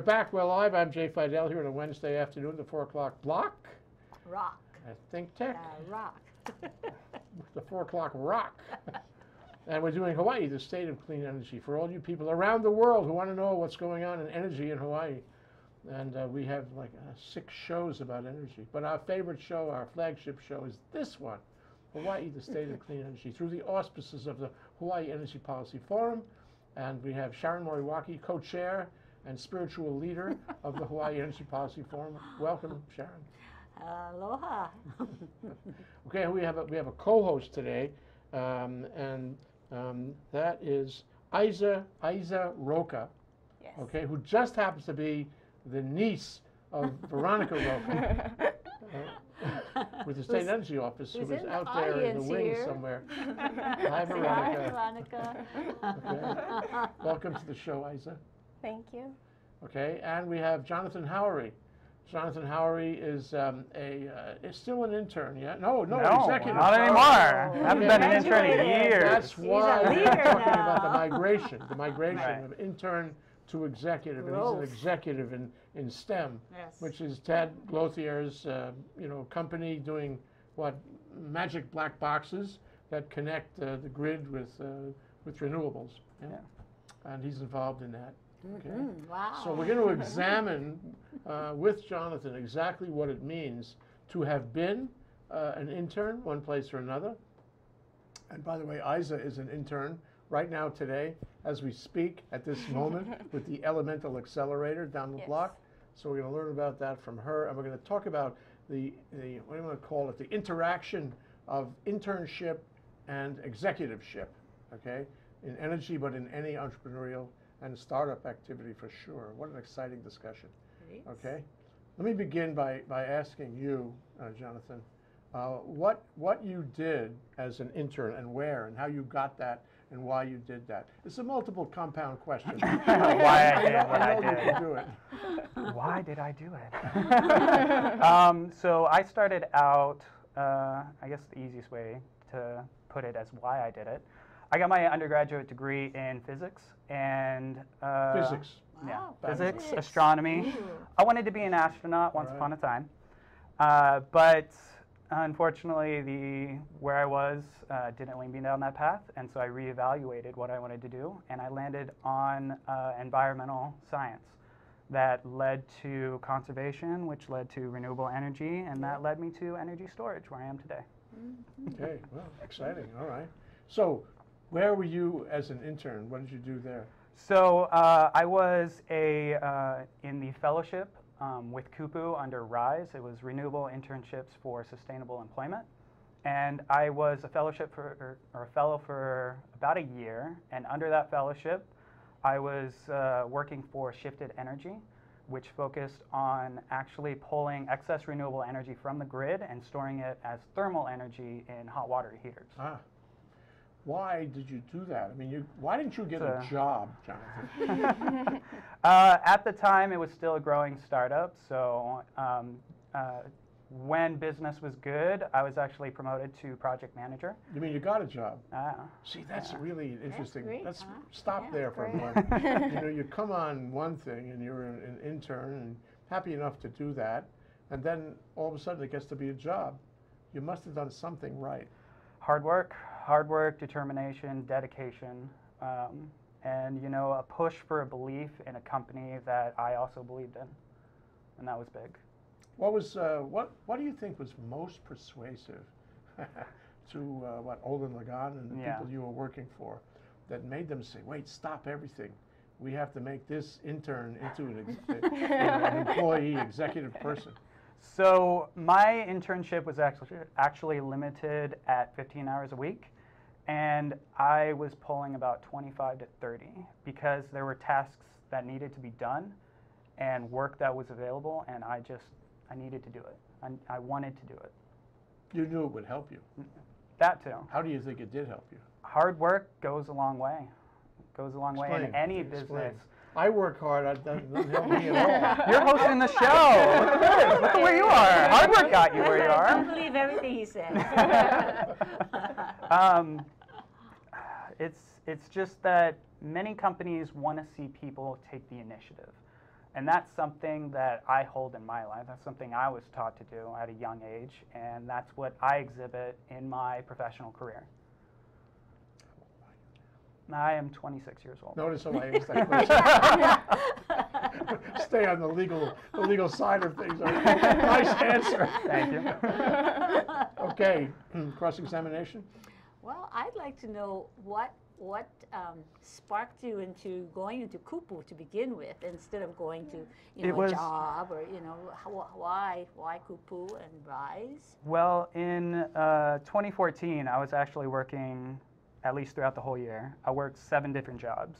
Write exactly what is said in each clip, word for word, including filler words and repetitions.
We're back. Well, live. I'm Jay Fidel here on a Wednesday afternoon, the four o'clock block. Rock. At Think Tech. Uh, rock. The four o'clock rock. And we're doing Hawaii, the state of clean energy, for all you people around the world who want to know what's going on in energy in Hawaii. And uh, we have like uh, six shows about energy. But our favorite show, our flagship show, is this one, Hawaii, the state of clean energy, through the auspices of the Hawaii Energy Policy Forum. And we have Sharon Moriwaki, co-chair and spiritual leader of the Hawaii Energy Policy Forum. Welcome, Sharon. Aloha. Okay, we have a, we have a co-host today, um, and um, that is Isa Isa Roca. Yes. Okay, who just happens to be the niece of Veronica Roca, uh, with the State who's, Energy Office, who is out the there in the wings here. Somewhere. Hi, Veronica. Hi, Veronica. Okay. Welcome to the show, Isa. Thank you. Okay, and we have Jonathan Howery. Jonathan Howery is um, a uh, is still an intern, yeah? No, no, no executive. Not anymore. Oh, I haven't yeah. been an intern in years. That's He's why we're talking now. About the migration, the migration right. of intern to executive. Gross. And he's an executive in, in STEM, yes. which is Tag Glauthier's uh, you know, company doing what magic black boxes that connect uh, the grid with uh, with renewables. Yeah? Yeah. And he's involved in that. Okay. Mm, wow. So we're going to examine uh, with Jonathan exactly what it means to have been uh, an intern one place or another. And by the way, Isa is an intern right now today as we speak at this moment with the Elemental Accelerator down the yes. block. So we're going to learn about that from her, and we're going to talk about the, the what do you want to call it, the interaction of internship and executiveship, okay, in energy but in any entrepreneurial and startup activity for sure. What an exciting discussion. Great. Okay, let me begin by, by asking you, uh, Jonathan, uh, what what you did as an intern and where and how you got that and why you did that. It's a multiple compound question. why I did what I, I did. You do it. Why did I do it? um, so I started out, uh, I guess the easiest way to put it as why I did it. I got my undergraduate degree in physics and uh, physics, wow. yeah, physics, physics, astronomy. Ooh. I wanted to be an astronaut once right. upon a time, uh, but unfortunately, the where I was uh, didn't lead me down that path, and so I reevaluated what I wanted to do, and I landed on uh, environmental science. That led to conservation, which led to renewable energy, and that led me to energy storage, where I am today. Okay, well, exciting. All right, so. Where were you as an intern? What did you do there? So uh, I was a uh, in the fellowship um, with Kupu under RISE. It was Renewable Internships for Sustainable Employment. And I was a fellowship for, or, or a fellow for about a year. And under that fellowship, I was uh, working for Shifted Energy, which focused on actually pulling excess renewable energy from the grid and storing it as thermal energy in hot water heaters. Ah. Why did you do that? I mean, you, why didn't you get a job, Jonathan? uh, at the time, it was still a growing startup. So um, uh, when business was good, I was actually promoted to project manager. You mean you got a job? Uh, See, that's yeah. really interesting. That's great, Let's huh? stop yeah, there for a moment. You know, you come on one thing, and you're an, an intern and happy enough to do that, and then all of a sudden it gets to be a job. You must have done something right. Hard work. Hard work, determination, dedication, um, and, you know, a push for a belief in a company that I also believed in, and that was big. What was uh, what What do you think was most persuasive to uh, what Olin Lagon and the yeah. people you were working for that made them say, "Wait, stop everything. We have to make this intern into an, ex an employee, executive person." So my internship was actually actually limited at fifteen hours a week. And I was pulling about twenty-five to thirty because there were tasks that needed to be done and work that was available, and I just, I needed to do it. I, I wanted to do it. You knew it would help you. That too. How do you think it did help you? Hard work goes a long way. It goes a long Explain. way in any Explain. business. I work hard. That doesn't help me at all. You're hosting the show. Look at this. Look at where you are. Hard work got you where you are. I can't believe everything he said. um, it's, it's just that many companies want to see people take the initiative. And that's something that I hold in my life. That's something I was taught to do at a young age, and that's what I exhibit in my professional career. I am twenty-six years old. Notice how I asked that question. Stay on the legal, the legal side of things. Nice answer. Thank you. Okay, cross-examination. Well, I'd like to know what what um, sparked you into going into Kupu to begin with, instead of going to you know, was, a job or you know why why Kupu and RISE? Well, in uh, twenty fourteen, I was actually working. At least throughout the whole year, I worked seven different jobs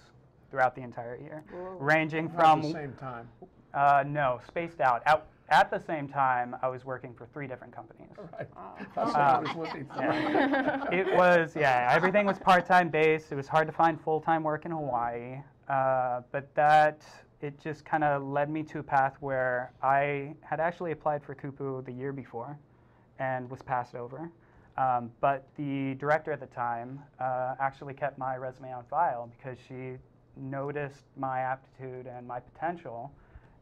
throughout the entire year, Whoa. ranging from. Not at the same time. Uh, no, spaced out. At, at the same time, I was working for three different companies. Right. Uh, uh, I was yeah. It was yeah. Everything was part-time based. It was hard to find full-time work in Hawaii, uh, but that it just kind of led me to a path where I had actually applied for Kupu the year before, and was passed over. Um, but the director at the time uh, actually kept my resume on file because she noticed my aptitude and my potential.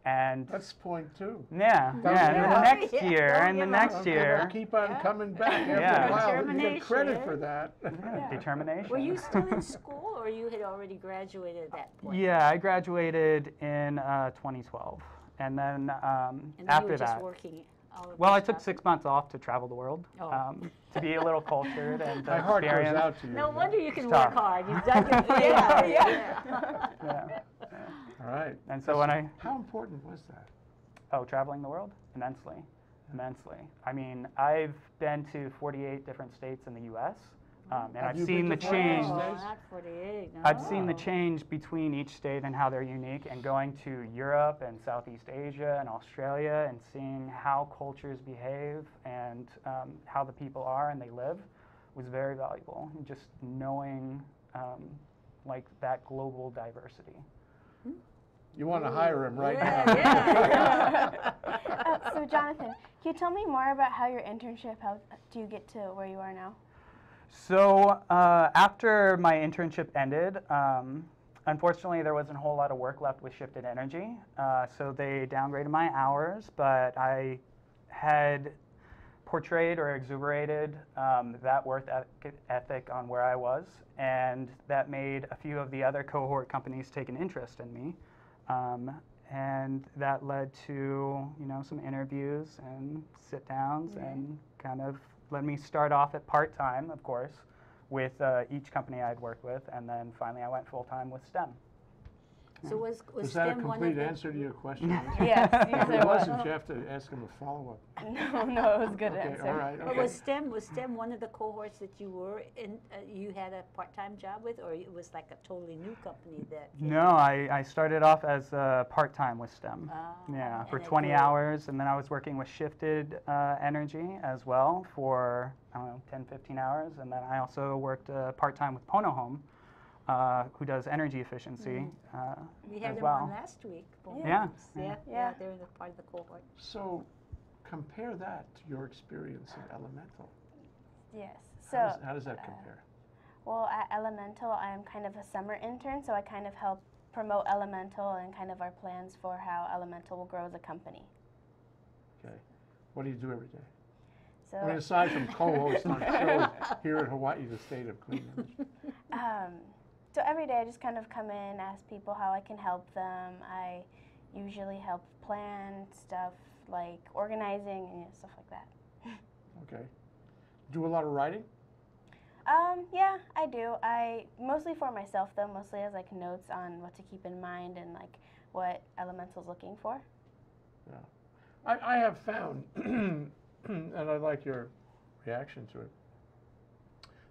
And that's point two. Yeah, yeah. yeah. And the next yeah. year, yeah. and the next okay, year. We'll keep on yeah. coming back. After yeah. a while, you get credit for that. Yeah. Determination. Were you still in school, or you had already graduated at that point? Yeah, I graduated in uh, twenty twelve, and then um, and then after you were just that. Working. Well, I took happened. six months off to travel the world, oh. um, to be a little cultured and My heart goes out to you. No wonder you can work hard. You've done it. yeah, yeah. yeah. yeah. All right. And so, so when I... How important was that? Oh, traveling the world? Immensely. Yeah. Immensely. I mean, I've been to forty-eight different states in the U S, um, and Have I've seen the change. Oh, not forty-eight. No. I've seen the change between each state and how they're unique, and going to Europe and Southeast Asia and Australia and seeing how cultures behave and um, how the people are and they live was very valuable. And just knowing um, like that global diversity. You want to hire him right yeah, now. Yeah. uh, so Jonathan, can you tell me more about how your internship helped you get to where you are now? So uh, after my internship ended, um, unfortunately there wasn't a whole lot of work left with Shifted Energy, uh, so they downgraded my hours, but I had portrayed or exuberated um, that work ethic on where I was, and that made a few of the other cohort companies take an interest in me, um, and that led to you know some interviews and sit-downs mm-hmm. and kind of let me start off at part-time, of course, with uh, each company I'd worked with, and then finally I went full-time with STEM. So was, was, was that STEM a complete one answer to your question? Yes. If it wasn't, you have to ask him a follow-up. No, no, it was a good okay, answer. All right, okay. Was STEM was STEM one of the cohorts that you were in? Uh, you had a part-time job with, or it was like a totally new company that? No, I, I started off as uh, part-time with STEM. Ah, yeah, for twenty hours, and then I was working with Shifted uh, Energy as well for I don't know ten, fifteen hours, and then I also worked uh, part-time with Pono Home. Uh, who does energy efficiency mm-hmm. uh, we had as them well. On last week. Yeah. Yeah. Yeah. Yeah. yeah, they're in the part of the cohort. So compare that to your experience at Elemental. Yes. So how does, how does that compare? Uh, well, at Elemental, I'm kind of a summer intern, so I kind of help promote Elemental and kind of our plans for how Elemental will grow the company. Okay. What do you do every day? So I mean, aside from co-host on shows here at Hawaii, the state of clean energy. Um, So every day I just kind of come in, ask people how I can help them. I usually help plan stuff like organizing and you know, stuff like that. Okay. Do a lot of writing? Um, yeah, I do. I mostly for myself though, mostly as like notes on what to keep in mind and like what Elemental's looking for. Yeah. I, I have found, and I'd like your reaction to it,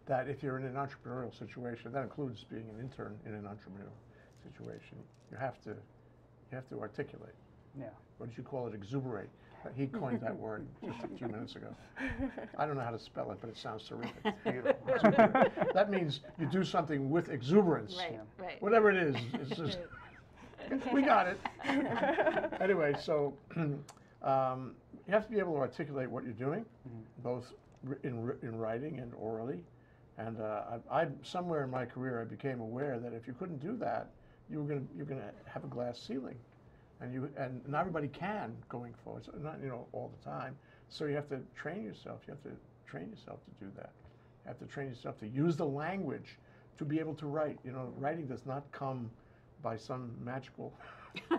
that if you're in an entrepreneurial situation, that includes being an intern in an entrepreneurial situation, you have to, you have to articulate. Yeah. What did you call it? Exuberate. He coined that word just a few minutes ago. I don't know how to spell it, but it sounds terrific. That means you do something with exuberance. Right. Right. Whatever it is, it's just we got it. Anyway, so um, you have to be able to articulate what you're doing, mm-hmm. both in in writing and orally. And uh, I, I, somewhere in my career, I became aware that if you couldn't do that, you were going to you're going to have a glass ceiling, and you and not everybody can going forward. So not you know all the time. So you have to train yourself. You have to train yourself to do that. You have to train yourself to use the language to be able to write. You know, writing does not come by some magical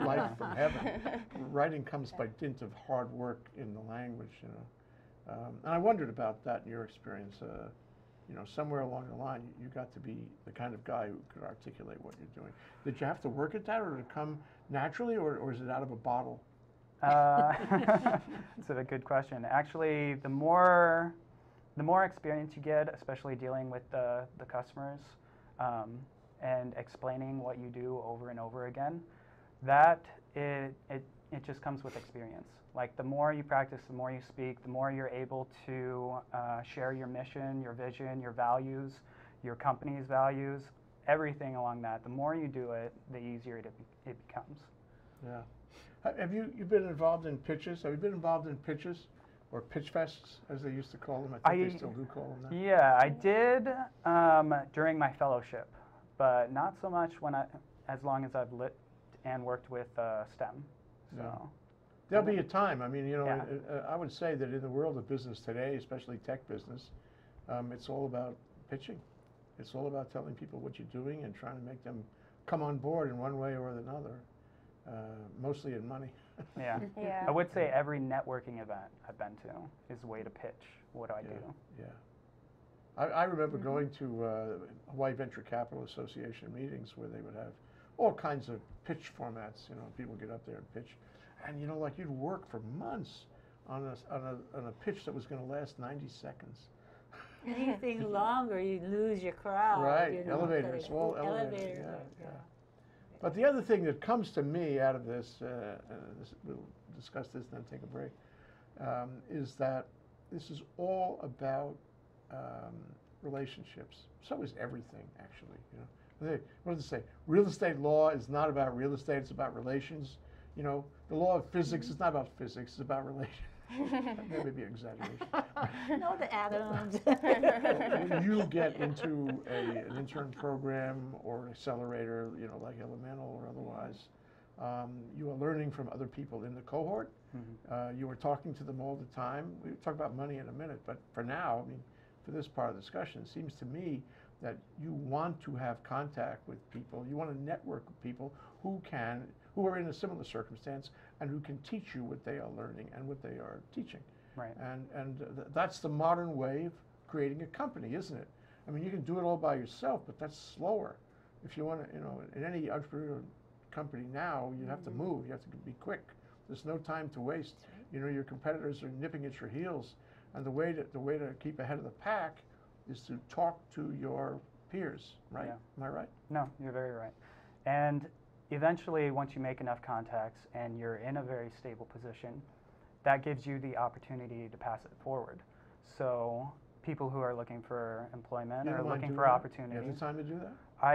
light from heaven. Writing comes by dint of hard work in the language. You know, um, and I wondered about that in your experience. Uh, You know, somewhere along the line, you, you got to be the kind of guy who could articulate what you're doing. Did you have to work at that, or did it come naturally, or, or is it out of a bottle? Uh, that's a good question. Actually, the more the more experience you get, especially dealing with the, the customers um, and explaining what you do over and over again, that it, it, it just comes with experience. Like, the more you practice, the more you speak, the more you're able to uh, share your mission, your vision, your values, your company's values, everything along that. The more you do it, the easier it, be it becomes. Yeah. Have you you've been involved in pitches? Have you been involved in pitches or pitch fests, as they used to call them? I think I, they still do call them that. Yeah, I did um, during my fellowship, but not so much when I, as long as I've lived and worked with uh, STEM. So yeah. There'll be a time. I mean, you know, yeah. I would say that in the world of business today, especially tech business, um, it's all about pitching. It's all about telling people what you're doing and trying to make them come on board in one way or another, uh, mostly in money. Yeah. Yeah. I would say every networking event I've been to is a way to pitch what I yeah. do. Yeah. I, I remember mm-hmm. going to uh, Hawaii Venture Capital Association meetings where they would have all kinds of pitch formats, you know, people get up there and pitch. And, you know, like, you'd work for months on a, on a, on a pitch that was going to last ninety seconds. Anything longer, you lose your crowd. Right, you know, elevators, it's all elevators. elevators. Yeah, yeah. Yeah. But the other thing that comes to me out of this, uh, uh, this we'll discuss this and then take a break, um, is that this is all about um, relationships. So is everything, actually, you know. What does it say? Real estate law is not about real estate, it's about relations. You know, the law of physics is not about physics, it's about relations. That may be an exaggeration. No, the atoms. When you get into a, an intern program or an accelerator, you know, like Elemental or otherwise, um, you are learning from other people in the cohort. Mm-hmm. uh, you are talking to them all the time. We'll talk about money in a minute, but for now, I mean, for this part of the discussion, it seems to me that you want to have contact with people, you want to network with people who can, who are in a similar circumstance and who can teach you what they are learning and what they are teaching. Right. And, and th that's the modern way of creating a company, isn't it? I mean, you can do it all by yourself, but that's slower. If you want to, you know, in any entrepreneur company now, you have to move, you have to be quick. There's no time to waste. You know, your competitors are nipping at your heels, and the way to, the way to keep ahead of the pack is to talk to your peers, right? Yeah. Am I right? No, you're very right. And eventually, once you make enough contacts and you're in a very stable position, that gives you the opportunity to pass it forward. So people who are looking for employment or looking for opportunities. You have the time to do that? I,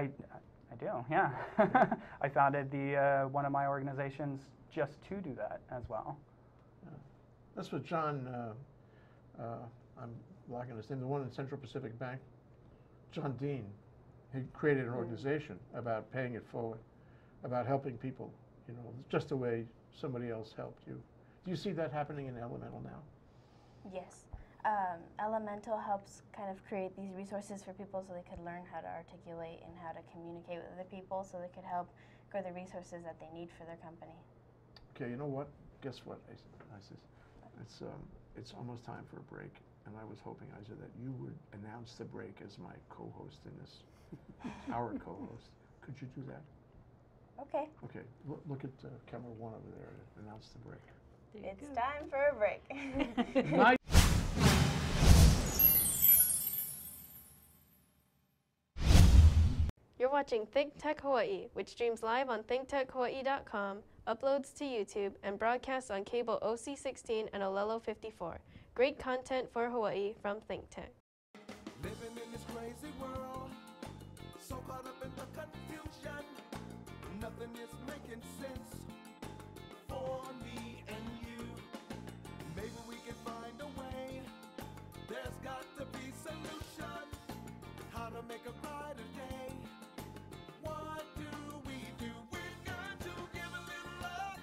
I do, yeah. Yeah. I founded the uh, one of my organizations just to do that as well. Yeah. That's what John, uh, uh, I'm blocking his name, the one in Central Pacific Bank, John Dean, he created an organization about paying it forward, about helping people, you know, just the way somebody else helped you. Do you see that happening in Elemental now? Yes. Um, Elemental helps kind of create these resources for people so they could learn how to articulate and how to communicate with other people so they could help grow the resources that they need for their company. Okay, you know what? Guess what, Isis? It's, um, it's almost time for a break. And I was hoping, Isa, that you would announce the break as my co-host in this, our co-host. Could you do that? Okay. Okay. L look at uh, camera one over there and announce the break. It's go. Time for a break. Nice. You're watching Think Tech Hawaii, which streams live on think tech hawaii dot com, uploads to YouTube, and broadcasts on cable O C sixteen and Olelo fifty-four. Great content for Hawaii from Think Tech. Living in this crazy world, so caught up in the confusion, nothing is making sense for me and you. Maybe we can find a way, there's got to be solution, how to make a brighter day. What do we do? We've got to give a little love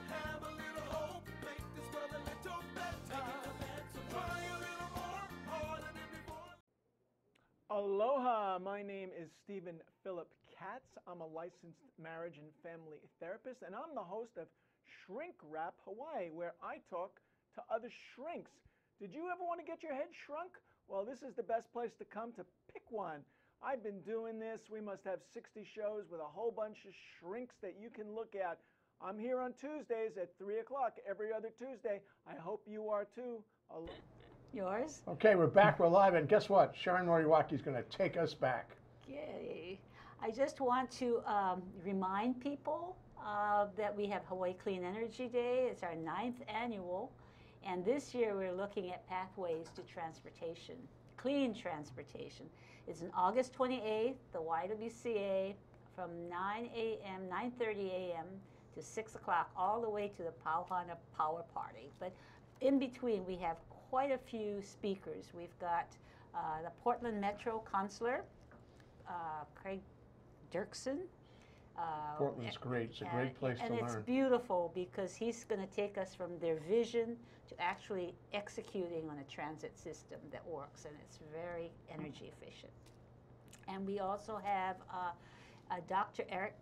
Aloha, my name is Stephen Philip Katz. I'm a licensed marriage and family therapist, and I'm the host of Shrink Wrap Hawaii, where I talk to other shrinks. Did you ever want to get your head shrunk? Well, this is the best place to come to pick one. I've been doing this. We must have sixty shows with a whole bunch of shrinks that you can look at. I'm here on Tuesdays at three o'clock every other Tuesday. I hope you are too. Aloha. Yours? Okay, we're back. We're live, and guess what? Sharon Moriwaki is going to take us back. Yay. I just want to um, remind people uh, that we have Hawaii Clean Energy Day. It's our ninth annual, and this year we're looking at pathways to transportation, clean transportation. It's on August twenty-eighth, the Y W C A, from nine a m, nine thirty a m to six o'clock, all the way to the Pauhana Power Party. But in between, we have quite a few speakers. We've got uh, the Portland Metro Councilor, uh, Craig Dirksen. Uh, Portland's great. It's a great place to learn. And it's beautiful because he's going to take us from their vision to actually executing on a transit system that works, and it's very energy efficient. And we also have uh, uh, Doctor Eric,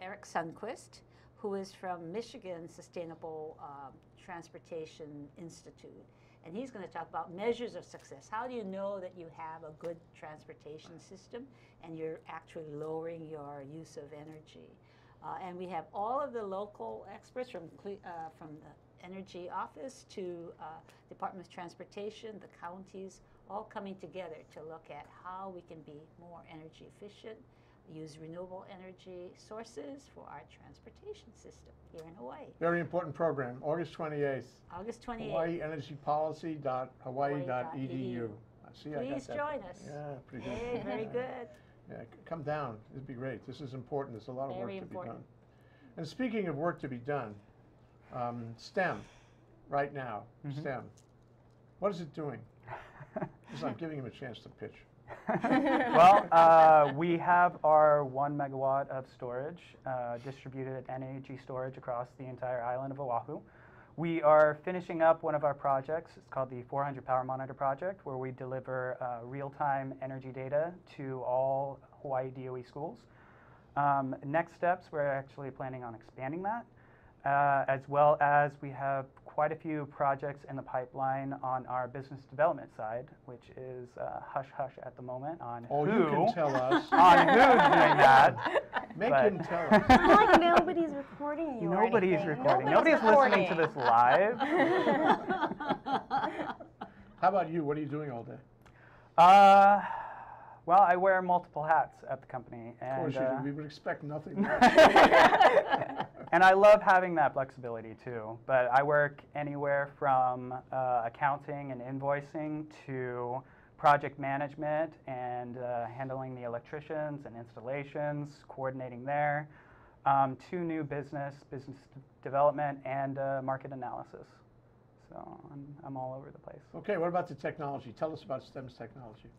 Eric Sundquist, who is from Michigan Sustainable uh, Transportation Institute. And he's going to talk about measures of success. How do you know that you have a good transportation system and you're actually lowering your use of energy? Uh, and we have all of the local experts from, uh, from the Energy Office to uh, Department of Transportation, the counties, all coming together to look at how we can be more energy efficient, use renewable energy sources for our transportation system here in Hawaii. Very important program, August twenty-eighth. August twenty-eighth. Hawaii Energy Policy dot hawaii dot e d u. See, I got that. Please join us. Yeah, pretty good. Hey, very good. Yeah, come down. It'd be great. This is important. There's a lot of work to be done. And speaking of work to be done, um, STEM, right now, mm-hmm. STEM. What is it doing? Because I'm giving him a chance to pitch. Well, uh, we have our one megawatt of storage, uh, distributed energy storage across the entire island of Oahu. We are finishing up one of our projects. It's called the four hundred Power Monitor Project, where we deliver uh, real-time energy data to all Hawaii D O E schools. Um, next steps, we're actually planning on expanding that, uh, as well as we have quite a few projects in the pipeline on our business development side, which is uh, hush hush at the moment on oh, who. Oh, you can tell us. On who's doing that. Make him tell us. It's like nobody's recording you. Nobody's recording. Nobody's, nobody's recording. Listening to this live. How about you? What are you doing all day? Uh, well, I wear multiple hats at the company, and of course, uh, we would expect nothing less. And I love having that flexibility too, but I work anywhere from uh, accounting and invoicing to project management and uh, handling the electricians and installations, coordinating there, um, to new business, business development, and uh, market analysis. So I'm, I'm all over the place. Okay, what about the technology? Tell us about STEM's technology.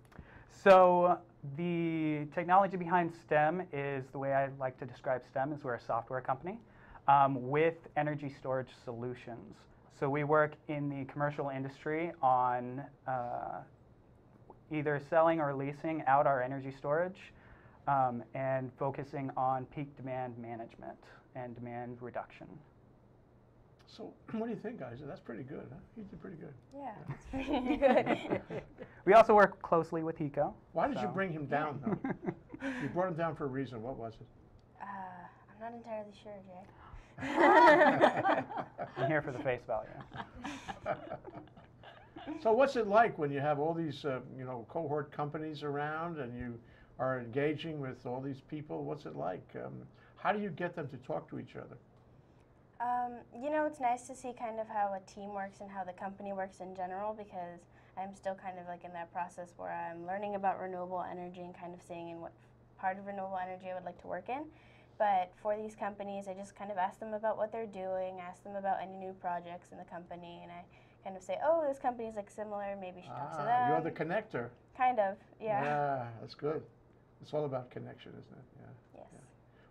So the technology behind STEM is, the way I like to describe STEM is we're a software company. Um, with energy storage solutions. So we work in the commercial industry on uh, either selling or leasing out our energy storage, um, and focusing on peak demand management and demand reduction. So what do you think, guys? That's pretty good, huh? You did pretty good. Yeah, yeah. That's pretty good. We also work closely with HECO. Why did so. you bring him down, though? You brought him down for a reason. What was it? Uh, I'm not entirely sure, Jay. I'm here for the face value. So what's it like when you have all these, uh, you know, cohort companies around and you are engaging with all these people? What's it like? Um, how do you get them to talk to each other? Um, you know, it's nice to see kind of how a team works and how the company works in general, because I'm still kind of like in that process where I'm learning about renewable energy and kind of seeing in what part of renewable energy I would like to work in. But for these companies, I just kind of ask them about what they're doing, ask them about any new projects in the company, and I kind of say, oh, this company's like similar, maybe you should ah, talk to them. You're the connector. Kind of, yeah. Yeah, that's good. It's all about connection, isn't it? Yeah. Yes. Yeah.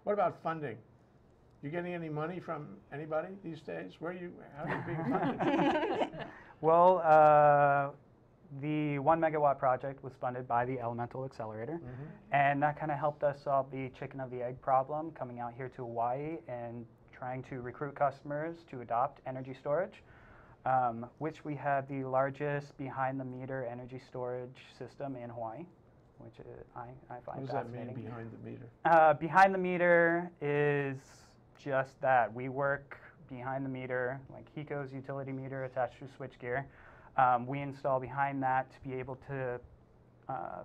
What about funding? You getting any money from anybody these days? Where are you, how are you being funded? Well, uh, the one megawatt project was funded by the Elemental Accelerator, mm-hmm. and that kind of helped us solve the chicken of the egg problem coming out here to Hawaii and trying to recruit customers to adopt energy storage, um, which we had the largest behind-the-meter energy storage system in Hawaii, which is, I, I find fascinating. What does that mean, behind the meter? Uh, behind the meter is just that. We work behind the meter, like HECO's utility meter attached to switchgear. Um, we install behind that to be able to uh,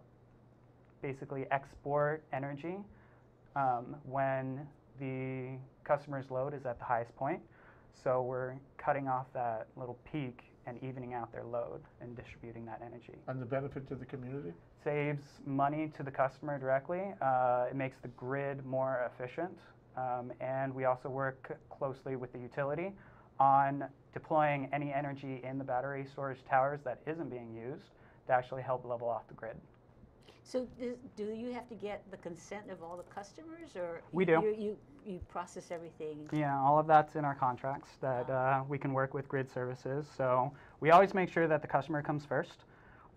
basically export energy um, when the customer's load is at the highest point. So we're cutting off that little peak and evening out their load and distributing that energy. And the benefit to the community? Saves money to the customer directly. Uh, it makes the grid more efficient. Um, and we also work closely with the utility on deploying any energy in the battery storage towers that isn't being used to actually help level off the grid. So this, do you have to get the consent of all the customers, or we do. You, you, you process everything? Yeah, all of that's in our contracts that uh, we can work with grid services. So we always make sure that the customer comes first.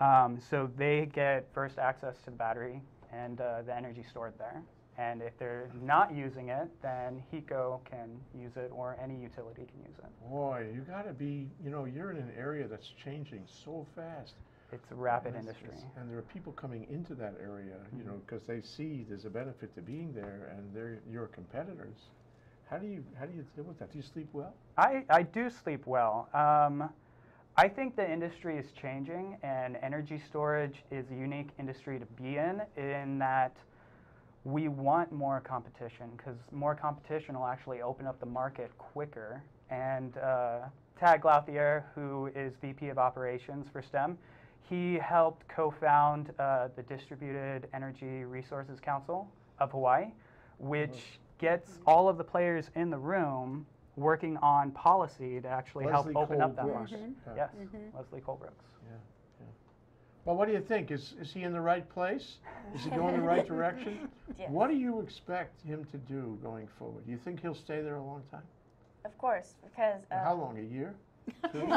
Um, so they get first access to the battery and uh, the energy stored there. And if they're not using it, then HECO can use it, or any utility can use it. Boy, you got to be, you know, you're in an area that's changing so fast. It's a rapid and it's, industry. It's, and there are people coming into that area, you mm-hmm. know, because they see there's a benefit to being there, and they're your competitors. How do you, how do you deal with that? Do you sleep well? I, I do sleep well. Um, I think the industry is changing, and energy storage is a unique industry to be in, in that we want more competition, because more competition will actually open up the market quicker. And uh, Tag Glauthier, who is V P of Operations for STEM, he helped co-found uh, the Distributed Energy Resources Council of Hawaii, which gets all of the players in the room working on policy to actually Leslie help open Cole up that Brooks. market. Mm-hmm. Yes, mm-hmm. Leslie Colebrooks. Yeah. Well, what do you think? Is, is he in the right place? Is he going the right direction? Yes. What do you expect him to do going forward? Do you think he'll stay there a long time? Of course, because... Uh, how long? A year? Two? Three?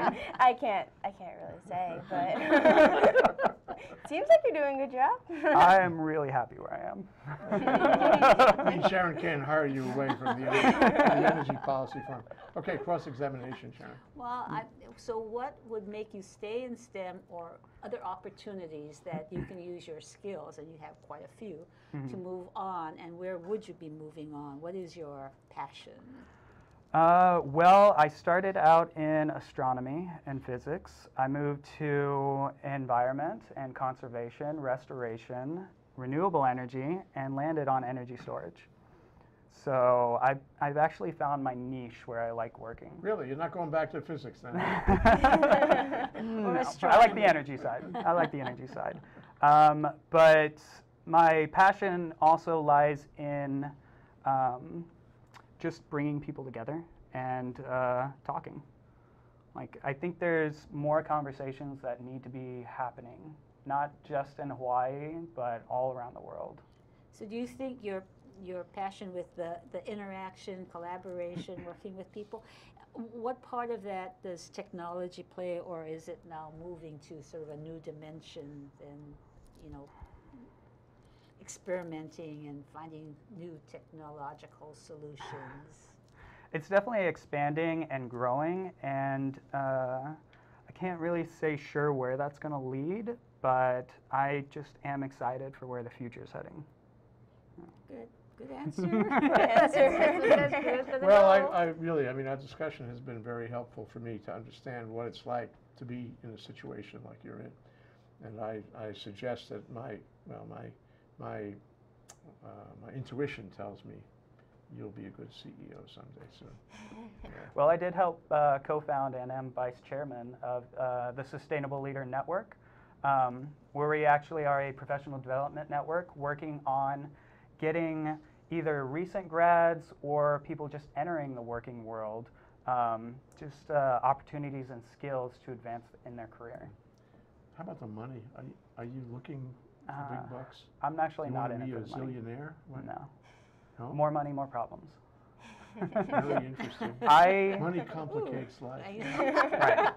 I can't, I can't really say, but... Seems like you're doing a good job. I am really happy where I am. I mean, Sharon can't hire you away from the energy, the energy policy firm. Okay, cross-examination, Sharon. Well, I, so what would make you stay in STEM, or other opportunities that you can use your skills, and you have quite a few, mm-hmm. to move on, and where would you be moving on? What is your passion? Uh, well, I started out in astronomy and physics. I moved to environment and conservation, restoration, renewable energy, and landed on energy storage. So I've, I've actually found my niche where I like working. Really? You're not going back to physics then? No, I like the energy side. I like the energy side. Um, but my passion also lies in... Um, just bringing people together and uh, talking. Like, I think there's more conversations that need to be happening, not just in Hawaii, but all around the world. So do you think your, your passion with the, the interaction, collaboration, working with people, what part of that does technology play, or is it now moving to sort of a new dimension and, you know, experimenting and finding new technological solutions? It's definitely expanding and growing, and uh, I can't really say sure where that's going to lead, but I just am excited for where the future is heading. Good, good answer. Good answer. Good for well, I, I really, I mean, our discussion has been very helpful for me to understand what it's like to be in a situation like you're in, and I, I suggest that my, well, my My, uh, my intuition tells me you'll be a good C E O someday soon. Yeah. Well, I did help uh, co-found and am vice chairman of uh, the Sustainable Leader Network, um, where we actually are a professional development network working on getting either recent grads or people just entering the working world um, just uh, opportunities and skills to advance in their career. How about the money? Are you, are you looking... Uh, big bucks? I'm actually you not in it for the money. You want to be a zillionaire? No. No. More money, more problems. Really interesting. I, Money complicates ooh, life. Right.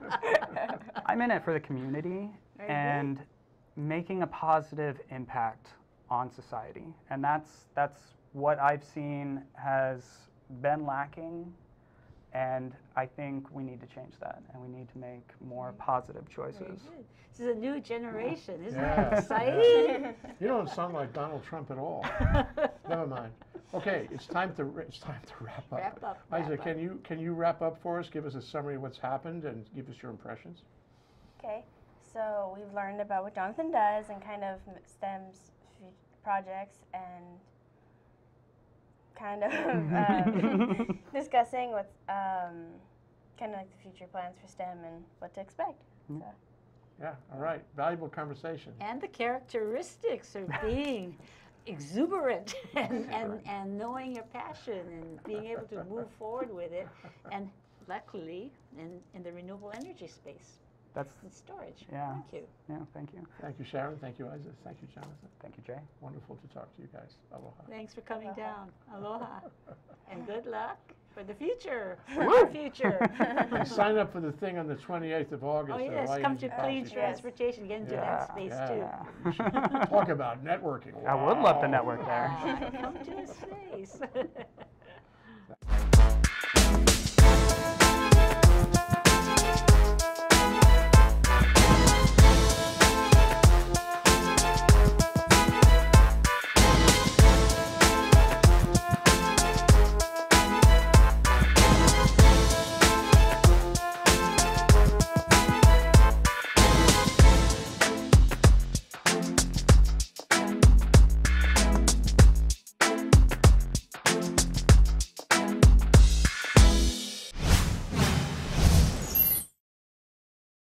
I'm in it for the community right, and right. making a positive impact on society. And that's, that's what I've seen has been lacking. And I think we need to change that, and we need to make more positive choices. This is a new generation, yeah. isn't yeah. that exciting? Yeah. You don't sound like Donald Trump at all. Never mind. Okay, it's time to it's time to wrap up. Wrap up. Isa, wrap can up. you can you wrap up for us? Give us a summary of what's happened, and give us your impressions. Okay, so we've learned about what Jonathan does and kind of STEM's projects and. Kind of um, discussing what's um, kind of like the future plans for STEM and what to expect. Mm-hmm. So. Yeah, all right. Valuable conversation. And the characteristics of being exuberant and, and, and knowing your passion and being able to move forward with it, and luckily in, in the renewable energy space. That's the storage. Yeah. Thank you. Yeah, thank you. Thank you, Sharon. Thank you, Isa. Thank you, Jonathan. Thank you, Jay. Wonderful to talk to you guys. Aloha. Thanks for coming Aloha. down. Aloha. And good luck for the future. For the future. Sign up for the thing on the twenty-eighth of August. Oh, yes. Come to Clean Transportation. Get into yeah. that space, yeah. too. Yeah. Talk about networking. Wow. I would love to network there. Come to the space.